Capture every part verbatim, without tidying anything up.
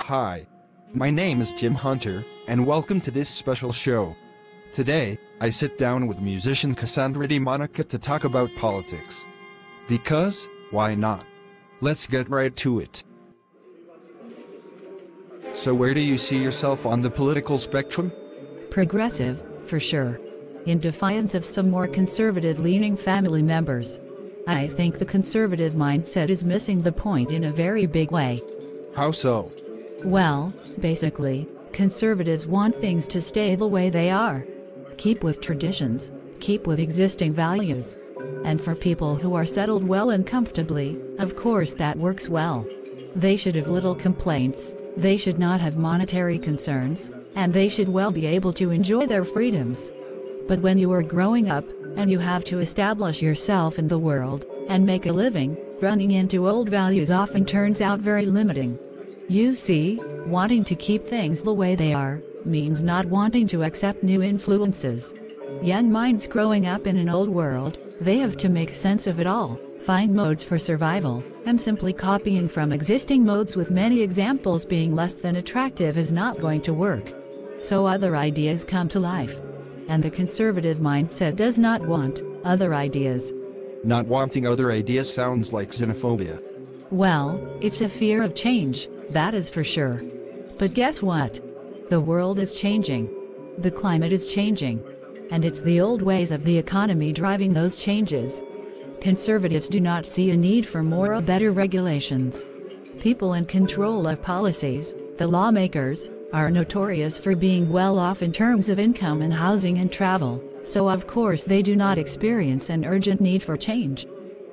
Hi, my name is Jim Hunter, and welcome to this special show. Today, I sit down with musician Cassandra d'Monica to talk about politics. Because, why not? Let's get right to it. So where do you see yourself on the political spectrum? Progressive, for sure. In defiance of some more conservative-leaning family members. I think the conservative mindset is missing the point in a very big way. How so? Well, basically, conservatives want things to stay the way they are. Keep with traditions, keep with existing values. And for people who are settled well and comfortably, of course that works well. They should have little complaints, they should not have monetary concerns, and they should well be able to enjoy their freedoms. But when you are growing up, and you have to establish yourself in the world, and make a living, running into old values often turns out very limiting. You see, wanting to keep things the way they are, means not wanting to accept new influences. Young minds growing up in an old world, they have to make sense of it all, find modes for survival, and simply copying from existing modes with many examples being less than attractive is not going to work. So other ideas come to life. And the conservative mindset does not want other ideas. Not wanting other ideas sounds like xenophobia. Well, it's a fear of change, that is for sure. But guess what? The world is changing. The climate is changing. And it's the old ways of the economy driving those changes. Conservatives do not see a need for more or better regulations. People in control of policies, the lawmakers, are notorious for being well off in terms of income and housing and travel, so of course they do not experience an urgent need for change.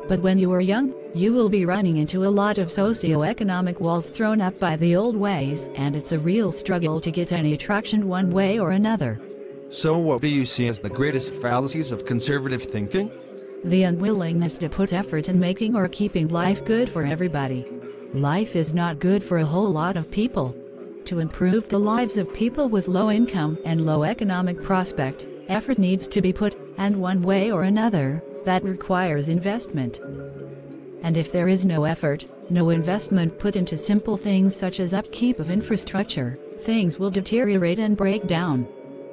But when you are young, you will be running into a lot of socioeconomic walls thrown up by the old ways, and it's a real struggle to get any traction one way or another. So what do you see as the greatest fallacies of conservative thinking? The unwillingness to put effort in making or keeping life good for everybody. Life is not good for a whole lot of people. To improve the lives of people with low income and low economic prospect, effort needs to be put, and one way or another, that requires investment. And if there is no effort, no investment put into simple things such as upkeep of infrastructure, things will deteriorate and break down.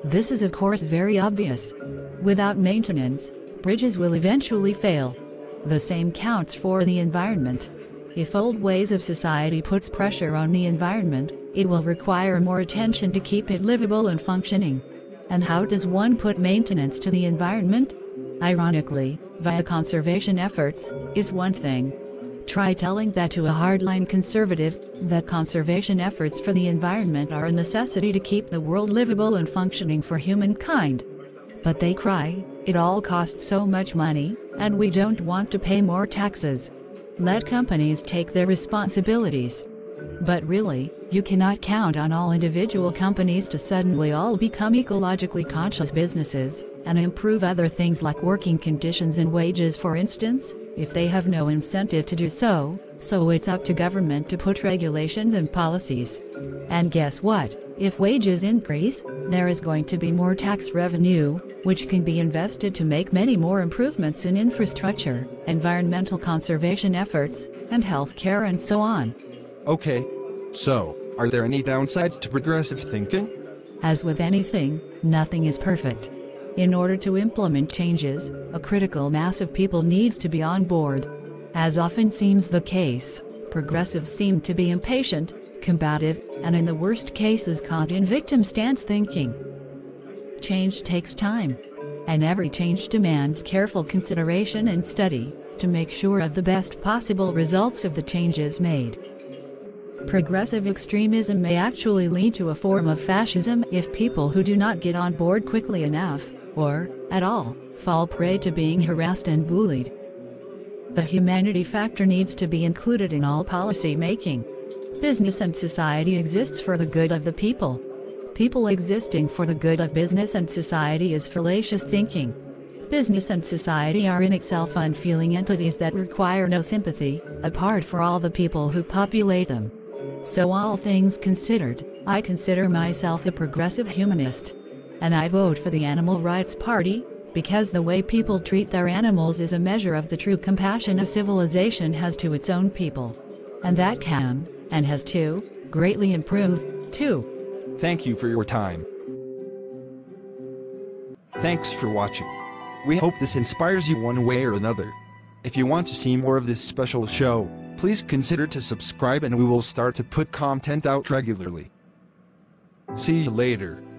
This is of course very obvious. Without maintenance, bridges will eventually fail. The same counts for the environment. If old ways of society puts pressure on the environment, it will require more attention to keep it livable and functioning. And how does one put maintenance to the environment? Ironically, via conservation efforts, is one thing. Try telling that to a hardline conservative, that conservation efforts for the environment are a necessity to keep the world livable and functioning for humankind. But they cry, it all costs so much money, and we don't want to pay more taxes. Let companies take their responsibilities. But really, you cannot count on all individual companies to suddenly all become ecologically conscious businesses, and improve other things like working conditions and wages for instance, if they have no incentive to do so, so it's up to government to put regulations and policies. And guess what? If wages increase, there is going to be more tax revenue, which can be invested to make many more improvements in infrastructure, environmental conservation efforts, and health care and so on. Okay. So, are there any downsides to progressive thinking? As with anything, nothing is perfect. In order to implement changes, a critical mass of people needs to be on board. As often seems the case, progressives seem to be impatient, combative, and in the worst cases caught in victim stance thinking. Change takes time. And every change demands careful consideration and study, to make sure of the best possible results of the changes made. Progressive extremism may actually lead to a form of fascism if people who do not get on board quickly enough, or, at all, fall prey to being harassed and bullied. The humanity factor needs to be included in all policy making. Business and society exists for the good of the people. People existing for the good of business and society is fallacious thinking. Business and society are in itself unfeeling entities that require no sympathy, apart from all the people who populate them. So all things considered, I consider myself a progressive humanist. And I vote for the Animal Rights Party, because the way people treat their animals is a measure of the true compassion a civilization has to its own people. And that can, and has to, greatly improve, too. Thank you for your time. Thanks for watching. We hope this inspires you one way or another. If you want to see more of this special show, please consider to subscribe and we will start to put content out regularly. See you later.